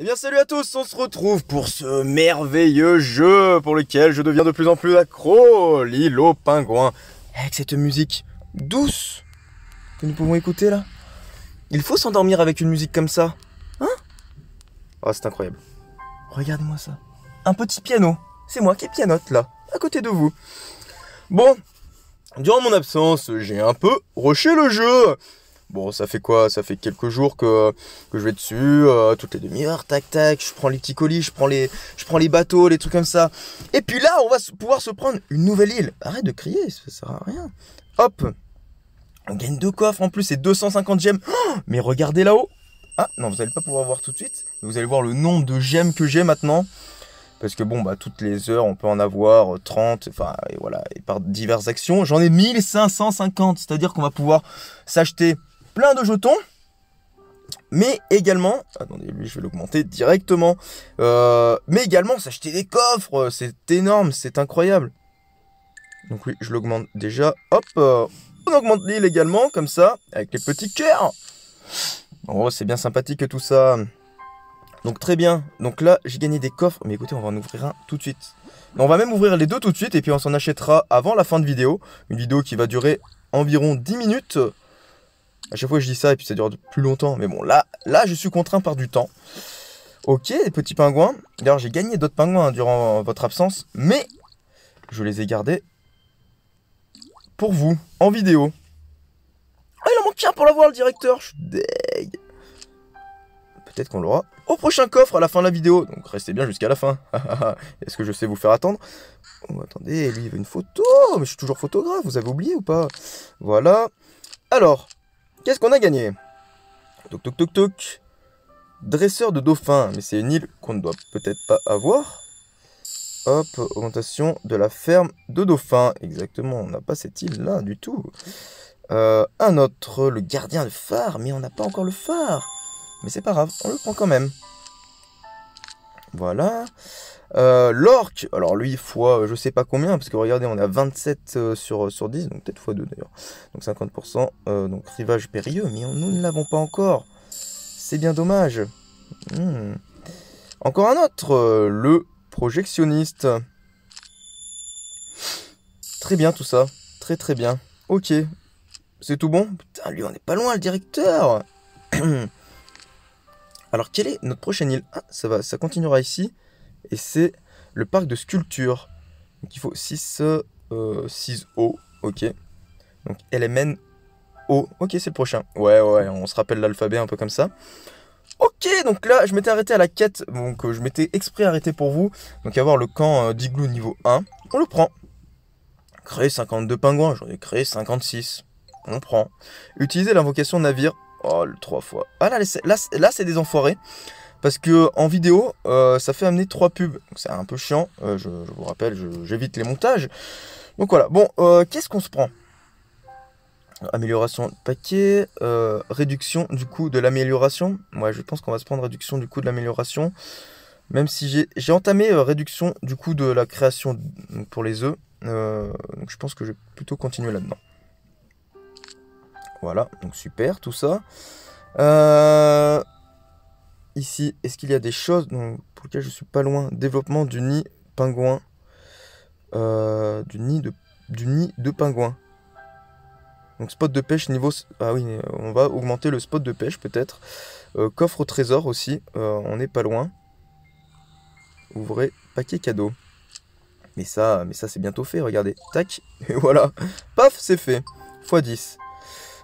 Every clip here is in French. Eh bien salut à tous, on se retrouve pour ce merveilleux jeu pour lequel je deviens de plus en plus accro, L'Île aux Pingouins. Avec cette musique douce que nous pouvons écouter là. Il faut s'endormir avec une musique comme ça. Hein? Oh, c'est incroyable. Regarde-moi ça. Un petit piano. C'est moi qui pianote là, à côté de vous. Bon, durant mon absence, j'ai un peu rushé le jeu. Bon, ça fait quoi? Ça fait quelques jours que je vais dessus, toutes les demi-heures, tac tac, je prends les petits colis, je prends les bateaux, les trucs comme ça. Et puis là, on va pouvoir se prendre une nouvelle île. Arrête de crier, ça sert à rien. Hop, on gagne 2 coffres en plus, c'est 250 gemmes. Oh, mais regardez là-haut. Ah, non, vous n'allez pas pouvoir voir tout de suite. Vous allez voir le nombre de gemmes que j'ai maintenant. Parce que bon, bah, toutes les heures, on peut en avoir 30, enfin, et voilà, et par diverses actions. J'en ai 1550, c'est-à-dire qu'on va pouvoir s'acheter plein de jetons, mais également, attendez, lui je vais l'augmenter directement, mais également s'acheter des coffres, c'est énorme, c'est incroyable. Donc oui, je l'augmente déjà, hop, on augmente l'île également, comme ça, avec les petits cœurs. Oh, c'est bien sympathique tout ça. Donc très bien, donc là j'ai gagné des coffres, mais écoutez, on va en ouvrir un tout de suite. On va même ouvrir les deux tout de suite, et puis on s'en achètera avant la fin de vidéo, une vidéo qui va durer environ 10 minutes, à chaque fois que je dis ça, et puis ça dure plus longtemps. Mais bon, là, je suis contraint par du temps. Ok, les petits pingouins. D'ailleurs, j'ai gagné d'autres pingouins durant votre absence. Mais je les ai gardés pour vous, en vidéo. Ah, il en manque un pour l'avoir, le directeur. Je suis deg. Peut-être qu'on l'aura au prochain coffre, à la fin de la vidéo. Donc, restez bien jusqu'à la fin. Est-ce que je sais vous faire attendre? Oh, attendez, lui, il veut une photo. Mais je suis toujours photographe, vous avez oublié ou pas? Voilà. Alors... qu'est-ce qu'on a gagné? Toc toc toc toc. Dresseur de dauphin. Mais c'est une île qu'on ne doit peut-être pas avoir. Hop, augmentation de la ferme de dauphin. Exactement, on n'a pas cette île-là du tout. Un autre, le gardien de phare. Mais on n'a pas encore le phare. Mais c'est pas grave, on le prend quand même. Voilà. L'orque. Alors lui, fois je sais pas combien, parce que regardez, on a 27 sur 10, donc peut-être fois 2 d'ailleurs. Donc 50%, donc rivage périlleux, mais nous ne l'avons pas encore. C'est bien dommage. Encore un autre, le projectionniste. Très bien tout ça, très très bien. Ok, c'est tout bon? Putain, lui on n'est pas loin, le directeur. Alors quelle est notre prochaine île? Ah, ça va, ça continuera ici. Et c'est le parc de sculpture. Donc il faut 6 O. Ok. Donc LMN O. Ok, c'est le prochain. Ouais, on se rappelle l'alphabet un peu comme ça. Ok, donc là, je m'étais arrêté à la quête. Donc je m'étais exprès arrêté pour vous. Donc avoir le camp d'igloo niveau 1. On le prend. Créer 52 pingouins. J'en ai créé 56. On le prend. Utiliser l'invocation navire. Oh, le 3 fois. Ah là c'est des enfoirés. Parce que en vidéo, ça fait amener 3 pubs. Donc c'est un peu chiant, je vous rappelle, j'évite les montages. Donc voilà, bon, qu'est-ce qu'on se prend? Amélioration de paquet, réduction du coût de l'amélioration. Moi, je pense qu'on va se prendre réduction du coût de l'amélioration. Même si j'ai entamé réduction du coût de la création pour les œufs. Donc je pense que je vais plutôt continuer là-dedans. Voilà, donc super, tout ça. Ici, est-ce qu'il y a des choses pour lesquelles je suis pas loin? Développement du nid pingouin. Du nid de pingouin. Donc spot de pêche niveau... Ah oui, on va augmenter le spot de pêche peut-être. Coffre au trésor aussi. On n'est pas loin. Ouvrez paquet cadeau. Mais ça c'est bientôt fait, regardez. Tac, et voilà. Paf, c'est fait. x10.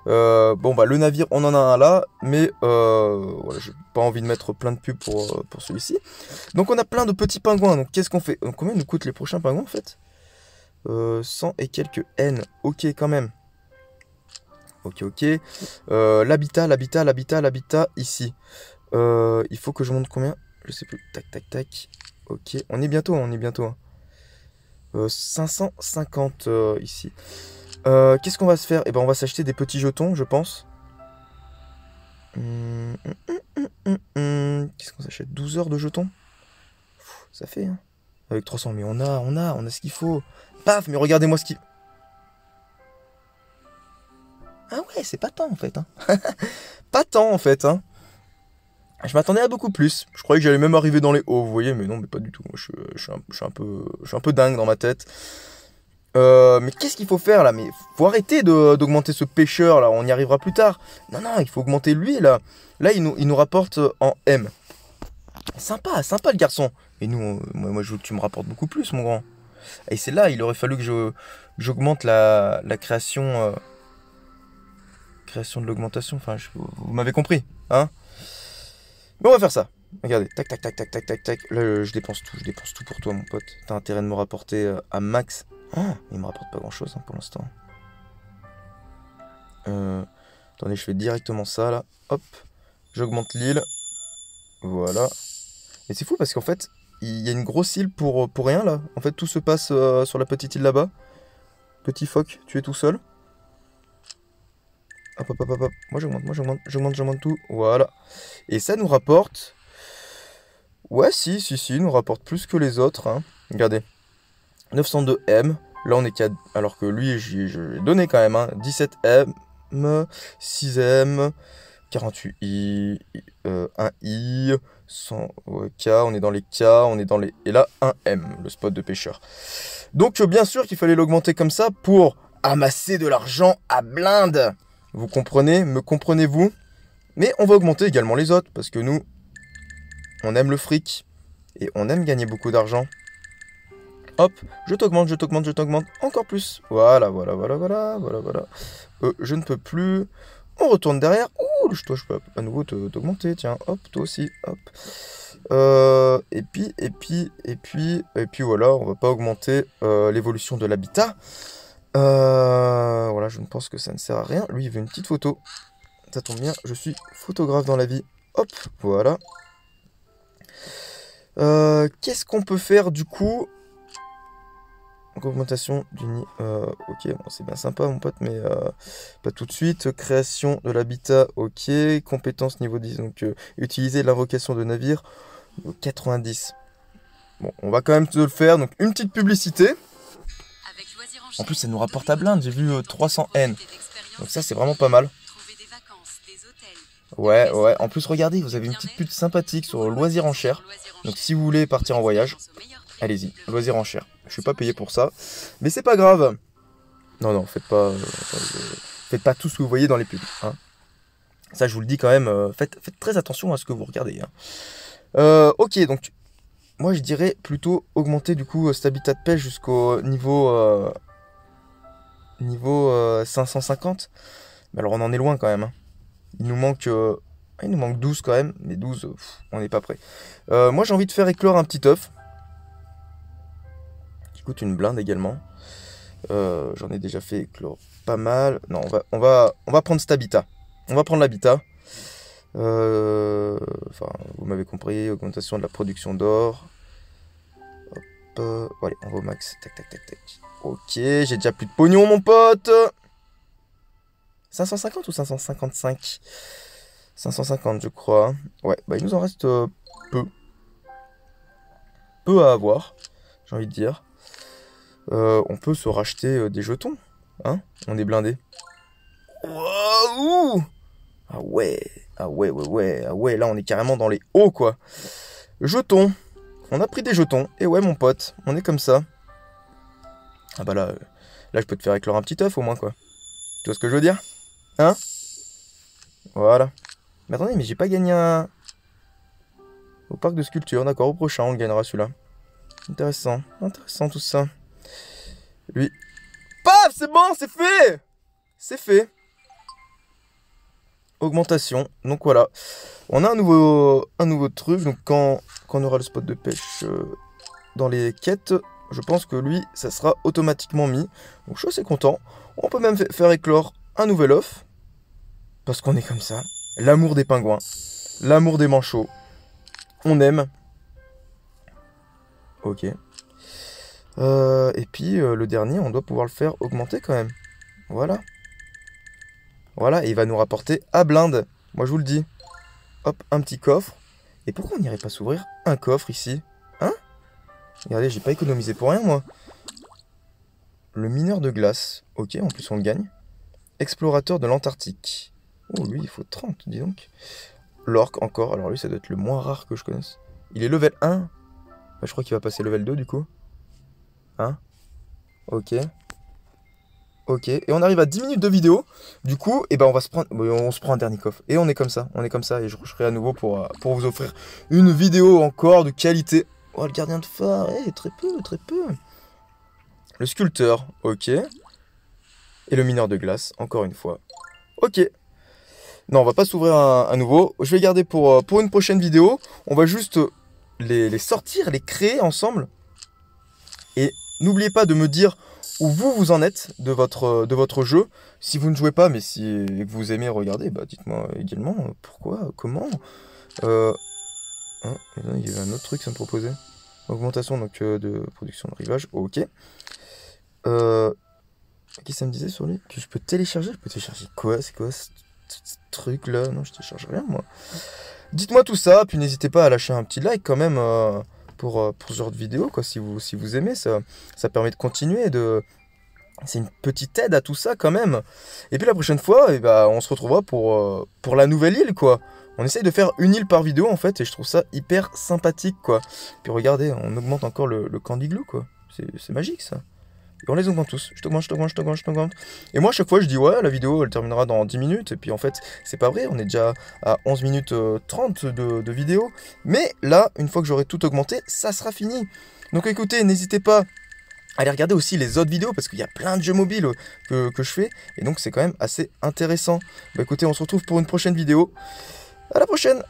Bon bah le navire on en a un là, mais voilà, j'ai pas envie de mettre plein de pubs pour celui-ci. Donc on a plein de petits pingouins, donc qu'est-ce qu'on fait? Donc, combien nous coûtent les prochains pingouins en fait? 100 et quelques N, ok quand même. Ok, l'habitat ici. Il faut que je monte combien? Je sais plus, tac. Ok, on est bientôt. Hein. 550 ici. Qu'est-ce qu'on va se faire? Eh ben, on va s'acheter des petits jetons, je pense. Qu'est-ce qu'on s'achète? 12 heures de jetons? Pff, ça fait, hein. Avec 300, mais on a ce qu'il faut. Paf, mais regardez-moi ce qui... Ah ouais, c'est pas tant, en fait. Hein. Pas tant, en fait. Hein. Je m'attendais à beaucoup plus. Je croyais que j'allais même arriver dans les hauts, vous voyez, mais non, mais pas du tout. Moi, je suis un peu dingue dans ma tête. Mais qu'est-ce qu'il faut faire là? Mais faut arrêter d'augmenter ce pêcheur là, on y arrivera plus tard. Non, non, il faut augmenter lui là. Là, il nous rapporte en M. Sympa, sympa le garçon. Et nous, moi je veux que tu me rapportes beaucoup plus, mon grand. Et c'est là, il aurait fallu que j'augmente la création. Création de l'augmentation, enfin, vous m'avez compris, hein? Mais on va faire ça. Regardez, tac, tac, tac, tac, tac, tac, tac. Là, je dépense tout pour toi, mon pote. T'as intérêt de me rapporter à max. Ah, il me rapporte pas grand-chose hein, pour l'instant. Attendez, je fais directement ça, là. Hop, j'augmente l'île. Voilà. Et c'est fou parce qu'en fait, il y a une grosse île pour rien, là. En fait, tout se passe sur la petite île là-bas. Petit phoque, tu es tout seul. Hop, hop, hop, hop, hop. Moi, j'augmente tout. Voilà. Et ça nous rapporte... Ouais, si, nous rapporte plus que les autres. Hein. Regardez. 902M. Là, on est 4. Alors que lui, j'ai donné quand même. Hein. 17M. 6M. 48I. 1I. 100K. On est dans les K. On est dans les... Et là, 1M. Le spot de pêcheur. Donc, bien sûr qu'il fallait l'augmenter comme ça pour amasser de l'argent à blinde. Vous comprenez, me comprenez-vous? Mais on va augmenter également les autres, parce que nous, on aime le fric, et on aime gagner beaucoup d'argent. Hop, je t'augmente, encore plus. Voilà. Je ne peux plus. On retourne derrière. Ouh, toi, je peux à nouveau t'augmenter, tiens, hop, toi aussi, hop. Et puis voilà, on va pas augmenter l'évolution de l'habitat. Voilà, je ne pense que ça ne sert à rien. Lui, il veut une petite photo. Ça tombe bien, je suis photographe dans la vie. Hop, voilà. Qu'est-ce qu'on peut faire du coup? Donc, augmentation du nid. Ok, bon, c'est bien sympa, mon pote, mais pas tout de suite. Création de l'habitat, ok. Compétence niveau 10. Donc, utiliser l'invocation de navire, 90. Bon, on va quand même te le faire. Donc, une petite publicité. En plus, ça nous rapporte à blinde, j'ai vu 300N. Donc ça, c'est vraiment pas mal. Ouais, ouais. En plus, regardez, vous avez une petite pute sympathique sur loisirs en chair. Donc si vous voulez partir en voyage, allez-y, loisirs en chair. Je suis pas payé pour ça, mais c'est pas grave. Non, non, faites pas tout ce que vous voyez dans les pubs. Hein. Ça, je vous le dis quand même, faites très attention à ce que vous regardez. Hein. Ok, donc... Moi, je dirais plutôt augmenter du coup cet habitat de pêche jusqu'au niveau 550. Mais alors, on en est loin quand même. Hein. Il nous manque 12 quand même. Mais 12, on n'est pas prêt. Moi, j'ai envie de faire éclore un petit œuf. Qui coûte une blinde également. J'en ai déjà fait éclore pas mal. Non, on va prendre cet habitat. On va prendre l'habitat. Enfin, vous m'avez compris, augmentation de la production d'or. Hop, allez, on va au max. Tac, tac, tac, tac. Ok, j'ai déjà plus de pognon, mon pote. 550 ou 555 ? 550, je crois. Ouais, bah, il nous en reste peu. Peu à avoir, j'ai envie de dire. On peut se racheter des jetons. Hein ? On est blindé. Waouh ! Ah ouais. Ah ouais, là on est carrément dans les hauts quoi. Jetons. On a pris des jetons. Et ouais mon pote, on est comme ça. Ah bah là je peux te faire éclore un petit œuf au moins quoi. Tu vois ce que je veux dire? Hein? Voilà. Mais attendez, mais j'ai pas gagné un... Au parc de sculpture, d'accord, au prochain on le gagnera celui-là. Intéressant, intéressant tout ça. Lui... Paf, c'est bon, c'est fait! C'est fait. Augmentation, donc voilà, on a un nouveau truc. Donc quand on aura le spot de pêche dans les quêtes, je pense que lui ça sera automatiquement mis, donc je suis assez content. On peut même faire éclore un nouvel œuf parce qu'on est comme ça, l'amour des pingouins, l'amour des manchots, on aime. Ok, et puis le dernier on doit pouvoir le faire augmenter quand même. Voilà. Voilà, et il va nous rapporter à blinde. Moi, je vous le dis. Hop, un petit coffre. Et pourquoi on n'irait pas s'ouvrir un coffre ici? Hein? Regardez, j'ai pas économisé pour rien, moi. Le mineur de glace. Ok, en plus, on le gagne. Explorateur de l'Antarctique. Oh, lui, il faut 30, dis donc. L'orque encore. Alors lui, ça doit être le moins rare que je connaisse. Il est level 1. Bah, je crois qu'il va passer level 2 du coup. Hein? Ok. Ok. Et on arrive à 10 minutes de vidéo. Du coup, eh ben, on va se prendre. On se prend un dernier coffre. Et on est comme ça. On est comme ça. Et je rusherai à nouveau pour vous offrir une vidéo encore de qualité. Oh, le gardien de phare. Eh, très peu, très peu. Le sculpteur. Ok. Et le mineur de glace. Encore une fois. Ok. Non, on va pas s'ouvrir à nouveau. Je vais garder pour une prochaine vidéo. On va juste les sortir, les créer ensemble. Et n'oubliez pas de me dire où vous en êtes de votre jeu. Si vous ne jouez pas, mais si vous aimez regarder, bah dites-moi également pourquoi, comment. Oh, il y avait un autre truc ça me proposait. Augmentation donc de production de rivage. Ok. Qu'est-ce que ça me disait sur lui? Que je peux télécharger? Je peux télécharger quoi? C'est quoi ce truc là? Non, je télécharge rien moi. Dites-moi tout ça, puis n'hésitez pas à lâcher un petit like quand même. Pour ce genre de vidéo, quoi, si vous aimez, ça permet de continuer, c'est une petite aide à tout ça quand même. Et puis la prochaine fois, eh ben, on se retrouvera pour la nouvelle île, quoi. On essaye de faire une île par vidéo, en fait, et je trouve ça hyper sympathique, quoi. Puis regardez, on augmente encore le candy glue, quoi. C'est magique, ça. Et on les augmente tous. Je t'augmente, je t'augmente, je t'augmente, je t'augmente. Et moi, à chaque fois, je dis, ouais, la vidéo, elle terminera dans 10 minutes. Et puis, en fait, c'est pas vrai. On est déjà à 11 minutes 30 de vidéo. Mais là, une fois que j'aurai tout augmenté, ça sera fini. Donc, écoutez, n'hésitez pas à aller regarder aussi les autres vidéos parce qu'il y a plein de jeux mobiles que je fais. Et donc, c'est quand même assez intéressant. Bah, écoutez, on se retrouve pour une prochaine vidéo. À la prochaine!